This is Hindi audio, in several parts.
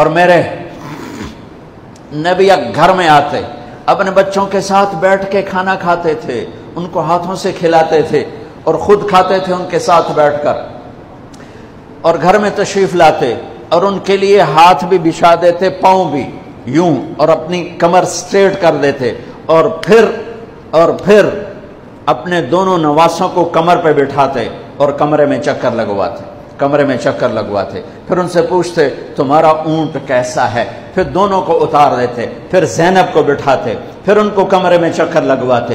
और मेरे नबी घर में आते, अपने बच्चों के साथ बैठ के खाना खाते थे, उनको हाथों से खिलाते थे और ख़ुद खाते थे उनके साथ बैठकर, और घर में तशरीफ़ लाते और उनके लिए हाथ भी बिछा देते, पाँव भी यूं, और अपनी कमर स्ट्रेट कर देते, और फिर अपने दोनों नवासों को कमर पर बिठाते और कमरे में चक्कर लगवाते। फिर उनसे पूछते तुम्हारा ऊँट कैसा है, फिर दोनों को उतार देते, फिर ज़ैनब को बिठाते, फिर उनको कमरे में चक्कर लगवाते।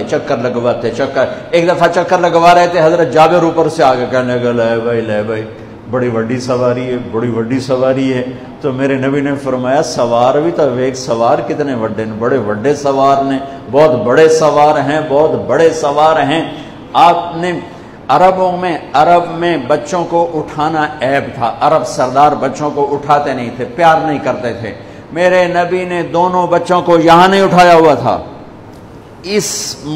एक दफ़ा चक्कर लगवा रहे थे, हज़रत जाबिर ऊपर से आगे कहने लगे ले भाई बड़ी वड्डी सवारी है। तो मेरे नबी ने फरमाया सवार भी तो वेग सवार कितने वड्डे ने, बहुत बड़े सवार हैं। आपने अरब में बच्चों को उठाना ऐब था, अरब सरदार बच्चों को उठाते नहीं थे, प्यार नहीं करते थे। मेरे नबी ने दोनों बच्चों को यहाँ नहीं उठाया हुआ था, इस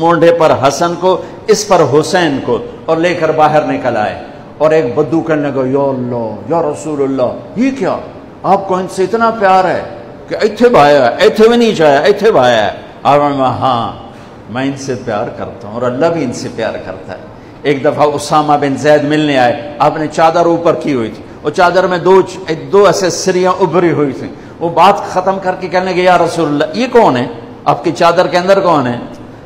मोंढे पर हसन को, इस पर हुसैन को, और लेकर बाहर निकल आए। और एक बद्दू करने को, या अल्लाह या रसूलुल्लाह, ये क्या आपको इनसे इतना प्यार है कि ऐथे भाया ऐथे भी नहीं चाहे, ऐथे भाया है। हाँ, मैं इनसे प्यार करता हूँ और अल्लाह भी इनसे प्यार करता है। एक दफ़ा उसामा बिन जैद मिलने आए, आपने चादर ऊपर की हुई थी और चादर में दो एसेसरियाँ उभरी हुई थी। वो बात ख़त्म करके कहने लगे, या रसूलल्लाह ये कौन है, आपकी चादर के अंदर कौन है?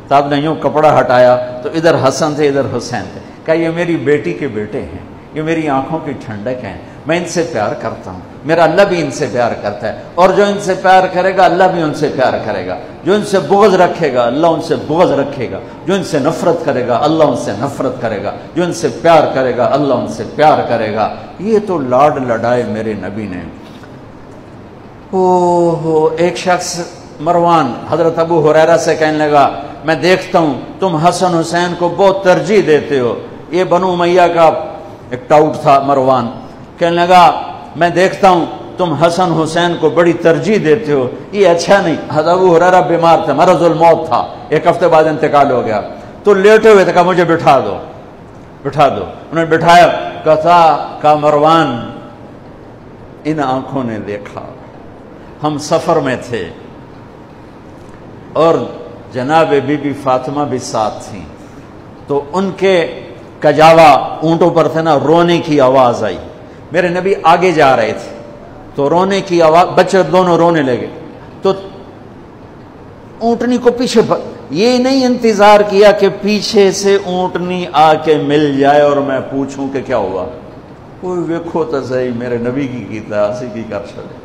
तो आपने यूँ कपड़ा हटाया तो इधर हसन थे, इधर हुसैन थे। कहा ये मेरी बेटी के बेटे हैं, ये मेरी आँखों की ठंडक हैं, मैं इनसे प्यार करता हूँ, मेरा अल्लाह भी इनसे प्यार करता है, और जो इनसे प्यार करेगा अल्लाह भी उनसे प्यार करेगा, जो इनसे बुग़्ज़ रखेगा अल्लाह उनसे बुग़्ज़ रखेगा, जो इनसे नफ़रत करेगा अल्लाह उनसे नफ़रत करेगा, जो इनसे प्यार करेगा अल्लाह उनसे प्यार करेगा। ये तो लाड लड़ाए मेरे नबी ने। ओहो, एक शख्स मरवान हज़रत अबू हुरैरा से कहने लगा, मैं देखता हूँ तुम हसन हुसैन को बहुत तरजीह देते हो। ये बनु उमैया का एक टाउट था मरवान, कहने लगा मैं देखता हूँ तुम हसन हुसैन को बड़ी तरजीह देते हो, ये अच्छा नहीं। हज़रत अबू हुरैरा बीमार थे, मरज़ुल मौत था, एक हफ्ते बाद इंतकाल हो गया। तो लेटे हुए थे, कहा मुझे बिठा दो। उन्होंने बिठाया, कहा मरवान इन आँखों ने देखा, हम सफ़र में थे और जनाब बीबी फातिमा भी साथ थी, तो उनके कजावा ऊँटों पर थे ना, रोने की आवाज़ आई। मेरे नबी आगे जा रहे थे तो रोने की आवाज़, बच्चे दोनों रोने लगे, तो ऊँटनी को पीछे, ये नहीं इंतज़ार किया कि पीछे से ऊँटनी आके मिल जाए और मैं पूछूं कि क्या हुआ। कोई वेखो तो सही मेरे नबी की गीता की कर चले।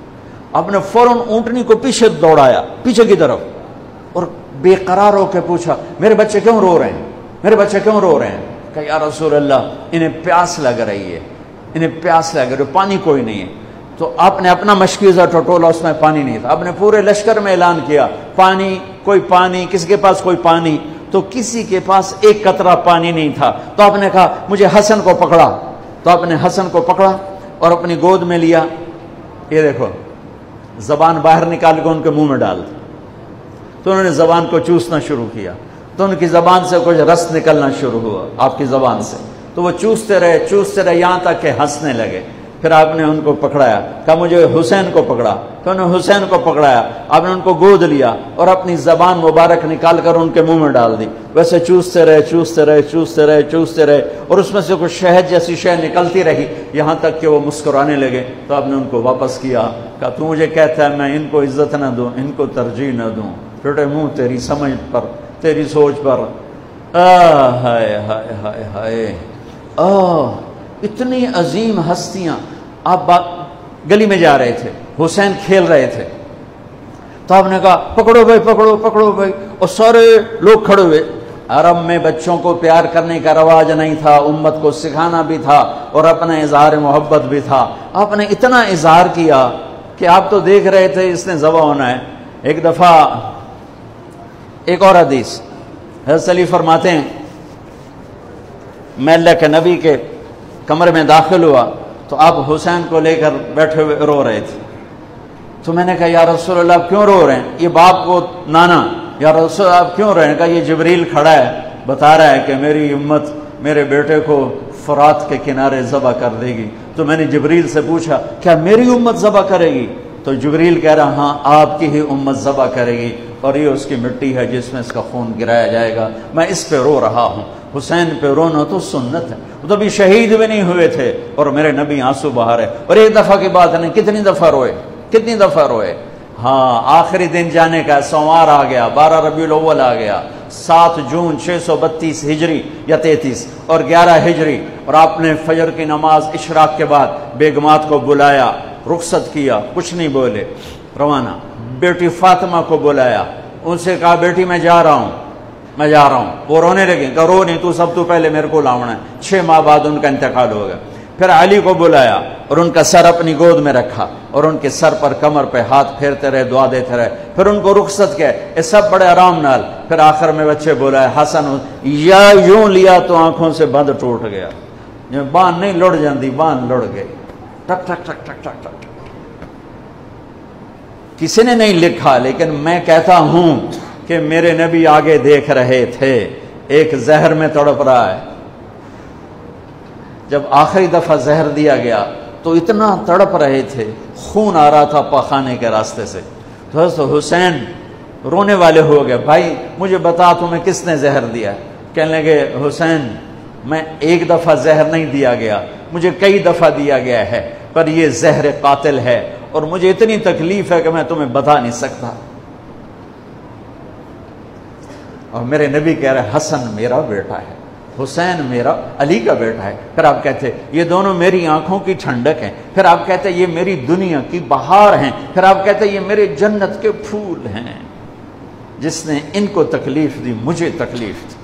आपने फ़ौरन ऊँटनी को पीछे दौड़ाया, पीछे की तरफ, और बेकरार होकर पूछा मेरे बच्चे क्यों रो रहे हैं? कहा या रसूल अल्लाह इन्हें प्यास लग रही है, पानी कोई नहीं है। तो आपने अपना मशकीज़ा टटोला, उसमें पानी नहीं था। आपने पूरे लश्कर में ऐलान किया पानी, किसके पास कोई पानी, तो किसी के पास एक कतरा पानी नहीं था। तो आपने कहा मुझे हसन को पकड़ा, तो आपने हसन को पकड़ा और अपनी गोद में लिया, ये देखो ज़बान बाहर निकाल के उनके मुँह में डाल दी। तो उन्होंने ज़बान को चूसना शुरू किया, तो उनकी ज़बान से कुछ रस निकलना शुरू हुआ आपकी ज़बान से, तो वो चूसते रहे यहाँ तक कि हंसने लगे। फिर आपने उनको पकड़ाया, कहा मुझे हुसैन को पकड़ा, तो उन्होंने हुसैन को पकड़ाया, आपने उनको गोद लिया और अपनी ज़बान मुबारक निकाल कर उनके मुंह में डाल दी। वैसे चूसते रहे और उसमें से कुछ शहद जैसी शय निकलती रही, यहाँ तक कि वो मुस्कुराने लगे। तो आपने उनको वापस किया, कहा तू मुझे कहता है मैं इनको इज़्ज़त ना दूँ, इनको तरजीह ना दूँ, छोटे मुँह तेरी समझ पर, तेरी सोच पर। हाय, इतनी अजीम हस्तियाँ। आप गली में जा रहे थे, हुसैन खेल रहे थे, तो आपने कहा पकड़ो भाई, और सारे लोग खड़े हुए। अरब में बच्चों को प्यार करने का रवाज नहीं था, उम्मत को सिखाना भी था और अपना इजहार मोहब्बत भी था। आपने इतना इजहार किया कि आप तो देख रहे थे इसने ज़बा होना है। एक दफ़ा एक और हदीस, हज़रत अली फरमाते हैं मैं अल्लाह के नबी के कमरे में दाखिल हुआ तो आप हुसैन को लेकर बैठे हुए रो रहे थे। तो मैंने कहा या रसूल अल्लाह आप क्यों रो रहे हैं? ये बाप को नाना, या रसूल आप क्यों रो रहे हैं? कहा ये जिब्रील खड़ा है, बता रहा है कि मेरी उम्मत मेरे बेटे को फ़ुरात के किनारे ज़बा कर देगी। तो मैंने जिब्रील से पूछा क्या मेरी उम्मत ज़बा करेगी? तो जिब्रील कह रहा हाँ आपकी ही उम्मत ज़बा करेगी और ये उसकी मिट्टी है जिसमें इसका खून गिराया जाएगा। मैं इस पे रो रहा हूँ। हुसैन पे रोना तो सुन्नत है, वो तो अभी शहीद भी नहीं हुए थे और मेरे नबी आंसू बहा रहे। और एक दफ़ा की बात नहीं, कितनी दफ़ा रोए, कितनी दफ़ा रोए। हाँ आखिरी दिन जाने का, सोमवार आ गया, 12 रबीउल अव्वल आ गया, 7 जून 632 हिजरी या 33 और 11 हिजरी। और आपने फजर की नमाज इशराक के बाद बेगमात को बुलाया, रुखसत किया, कुछ नहीं बोले, रवाना। बेटी फातिमा को बुलाया, उनसे कहा बेटी मैं जा रहा हूँ, मैं जा रहा हूँ। वो रोने लगी, कहा रो नहीं, तू सब तो पहले मेरे को लावना है। 6 माह बाद उनका इंतकाल हो गया। फिर अली को बुलाया और उनका सर अपनी गोद में रखा और उनके सर पर कमर पे हाथ फेरते रहे, दुआ देते रहे। फिर उनको रुखसत किया, ये सब बड़े आराम नाल। फिर आखिर में बच्चे बुलाए, हसन या यूं लिया तो आंखों से बंद टूट गया, जो बांध नहीं लुढ़ जाती, बांध लुढ़ गई, टक टक टक टक टक टक। किसी ने नहीं लिखा, लेकिन मैं कहता हूं कि मेरे नबी आगे देख रहे थे। एक जहर में तड़प रहा है, जब आखिरी दफ़ा जहर दिया गया तो इतना तड़प रहे थे, खून आ रहा था पखाने के रास्ते से। तो हज़रत हुसैन रोने वाले हो गए, भाई मुझे बता तुम्हें किसने जहर दिया। कहने लगे हुसैन मैं एक दफ़ा जहर नहीं दिया गया, मुझे कई दफ़ा दिया गया है, पर यह जहर कातिल है और मुझे इतनी तकलीफ है कि मैं तुम्हें बता नहीं सकता। और मेरे नबी कह रहे हसन मेरा बेटा है, हुसैन मेरा अली का बेटा है। फिर आप कहते ये दोनों मेरी आंखों की ठंडक हैं। फिर आप कहते ये मेरी दुनिया की बहार हैं। फिर आप कहते ये मेरे जन्नत के फूल हैं। जिसने इनको तकलीफ दी मुझे तकलीफ दी।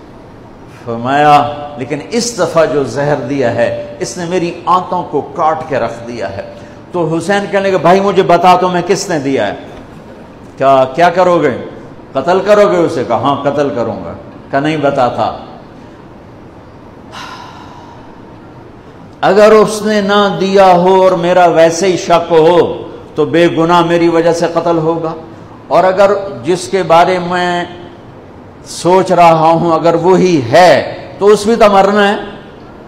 फरमाया लेकिन इस दफ़ा जो जहर दिया है इसने मेरी आंतों को काट के रख दिया है। तो हुसैन कहने लगे भाई मुझे बता तो मैं किसने दिया है। क्या क्या करोगे, कत्ल करोगे उसे। कहा हाँ कत्ल करूँगा। क्या नहीं बता था। अगर उसने ना दिया हो और मेरा वैसे ही शक हो तो बेगुनाह मेरी वजह से कत्ल होगा। और अगर जिसके बारे में सोच रहा हूँ अगर वो ही है तो उस भी तो मरना है।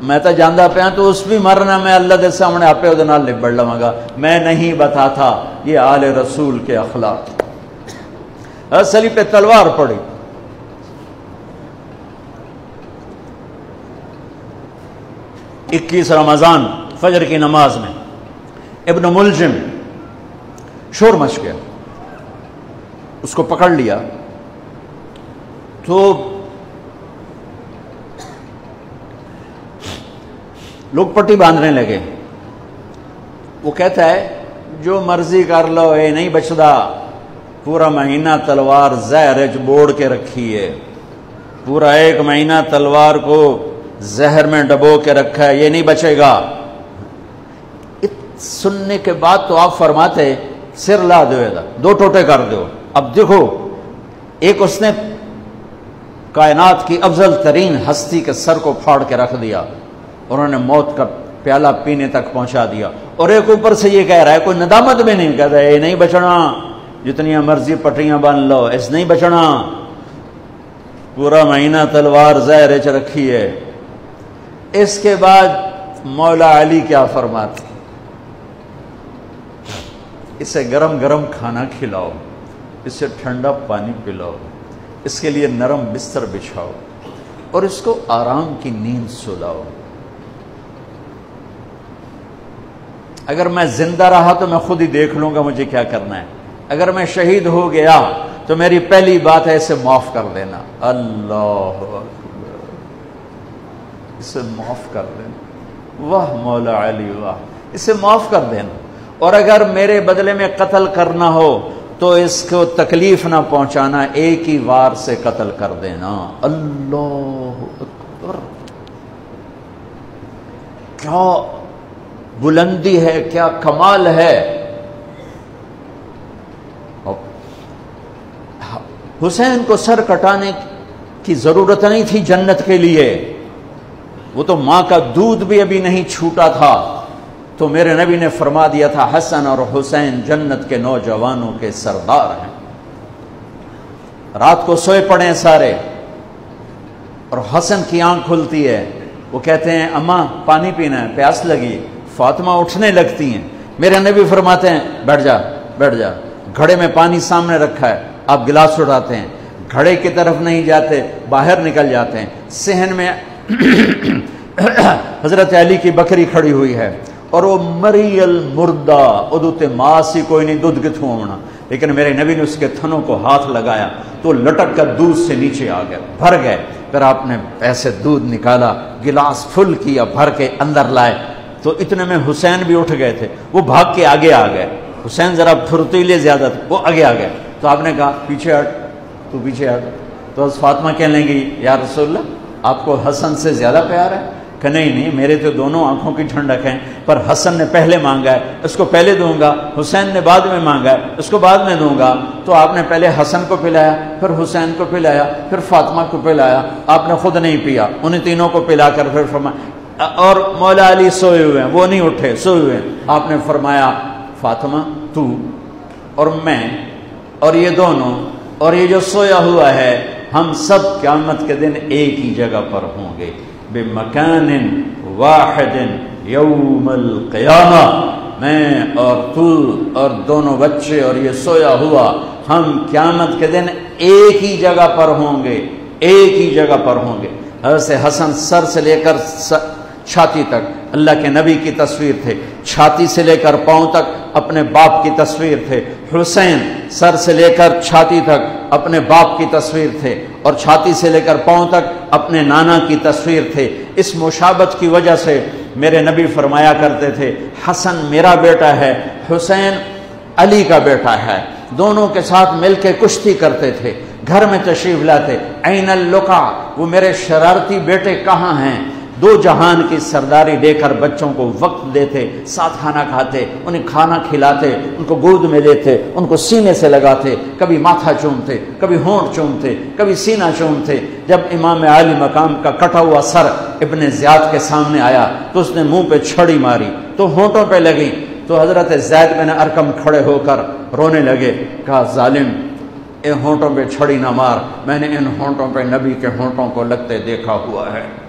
मैं तो जानता पाया तो उस भी मरना। मैं अल्लाह के सामने आपे उदे नाल लिबड़ लवांगा। मैं नहीं बता था। ये आले रसूल के अखलाक। असली पे तलवार पड़ी। इक्कीस रमज़ान फजर की नमाज में इब्न मुलजिम शोर मच गया, उसको पकड़ लिया। तो लोग पट्टी बांधने लगे। वो कहता है जो मर्जी कर लो, ये नहीं बचदा। पूरा महीना तलवार जहर च बोड़ के रखी है। पूरा एक महीना तलवार को जहर में डबो के रखा है, ये नहीं बचेगा। सुनने के बाद तो आप फरमाते सिर ला दो, दो टोटे कर दो। अब देखो एक उसने कायनात की अफजल तरीन हस्ती के सर को फाड़ के रख दिया, उन्होंने मौत का प्याला पीने तक पहुंचा दिया। और एक ऊपर से ये कह रहा है, कोई नदामत में नहीं कह रहा है ये नहीं बचना, जितनी मर्जी पटरियां बांध लो, इस नहीं बचना। पूरा महीना तलवार जहर च रखी है। इसके बाद मौला अली क्या फरमाते, इसे गरम गरम खाना खिलाओ, इसे ठंडा पानी पिलाओ, इसके लिए नरम बिस्तर बिछाओ और इसको आराम की नींद सुलाओ। अगर मैं जिंदा रहा तो मैं खुद ही देख लूंगा मुझे क्या करना है। अगर मैं शहीद हो गया तो मेरी पहली बात है इसे माफ कर देना। अल्लाह इसे माफ कर देना। वाह मौला अली वाह, इसे माफ कर देना। और अगर मेरे बदले में कत्ल करना हो तो इसको तकलीफ ना पहुंचाना, एक ही वार से कत्ल कर देना। अल्लाह अकबर, क्या बुलंदी है, क्या कमाल है। हुसैन को सर कटाने की जरूरत नहीं थी जन्नत के लिए। वो तो माँ का दूध भी अभी नहीं छूटा था। तो मेरे नबी ने फरमा दिया था हसन और हुसैन जन्नत के नौजवानों के सरदार हैं। रात को सोए पड़े सारे और हसन की आंख खुलती है। वो कहते हैं अम्मा पानी पीना है, प्यास लगी। फातिमा उठने लगती हैं। मेरे नबी फरमाते हैं बैठ जा। बैठ जा। घड़े में पानी सामने रखा है, आप गिलास उठाते हैं, घड़े की तरफ नहीं जाते, बाहर निकल जाते हैं। सहन में हज़रत अली की बकरी खड़ी हुई है और वो मरियल मुर्दा उदुत मासी कोई नहीं दूध के थूमना, लेकिन मेरे नबी ने उसके थनों को हाथ लगाया तो लटक कर दूध से नीचे आ गए, भर गए। फिर आपने ऐसे दूध निकाला, गिलास फुल किया, भर के अंदर लाए, तो इतने में हुसैन भी उठ गए थे, वो भाग के आगे आ गए। हुसैन ज़रा फुर्तीले ज़्यादा थे, वो आगे आ गए। तो आपने कहा पीछे हट, तू पीछे हट। तो फातिमा कहने लगी, या रसूलल्लाह आपको हसन से ज़्यादा प्यार है? कि नहीं नहीं, मेरे तो दोनों आँखों की ठंडक है, पर हसन ने पहले मांगा है, इसको पहले दूंगा, हुसैन ने बाद में मांगा है, इसको बाद में दूंगा। तो आपने पहले हसन को पिलाया, फिर हुसैन को पिलाया, फिर फातिमा को पिलाया, आपने खुद नहीं पिया, उन्हीं तीनों को पिला कर फिर फरमाया। और मौला अली सोए हुए हैं, वो नहीं उठे, सोए हुए हैं। आपने फरमाया फातिमा तू और मैं और ये दोनों और ये जो सोया हुआ है, हम सब क़यामत के दिन एक ही जगह पर होंगे, मकान वाहिदिन यौमल क़यामा, मैं और तू और दोनों बच्चे और ये सोया हुआ, हम क़यामत के दिन एक ही जगह पर होंगे, एक ही जगह पर होंगे। हज़रत हसन सर से लेकर छाती तक अल्लाह के नबी की तस्वीर थे, छाती से लेकर पाँव तक अपने बाप की तस्वीर थे। हुसैन सर से लेकर छाती तक अपने बाप की तस्वीर थे और छाती से लेकर पाँव तक अपने नाना की तस्वीर थे। इस मुशाबत की वजह से मेरे नबी फरमाया करते थे, हसन मेरा बेटा है, हुसैन अली का बेटा है। दोनों के साथ मिलके कुश्ती करते थे, घर में तशरीफ लाते। ऐनल लुका, वो मेरे शरारती बेटे कहाँ हैं? दो जहान की सरदारी देकर बच्चों को वक्त देते, साथ खाना खाते, उन्हें खाना खिलाते, उनको गोद में लेते, उनको सीने से लगाते, कभी माथा चूमते, कभी होंठ चूमते, कभी सीना चूमते। जब इमाम आली मकाम का कटा हुआ सर इब्न ज़ियाद के सामने आया तो उसने मुंह पे छड़ी मारी तो होंठों पे लगी, तो हज़रत ज़ैद बिन अरकम खड़े होकर रोने लगे। कहा जालिम, इन होंठों पर छड़ी ना मार, मैंने इन होंठों पर नबी के होंठों को लगते देखा हुआ है।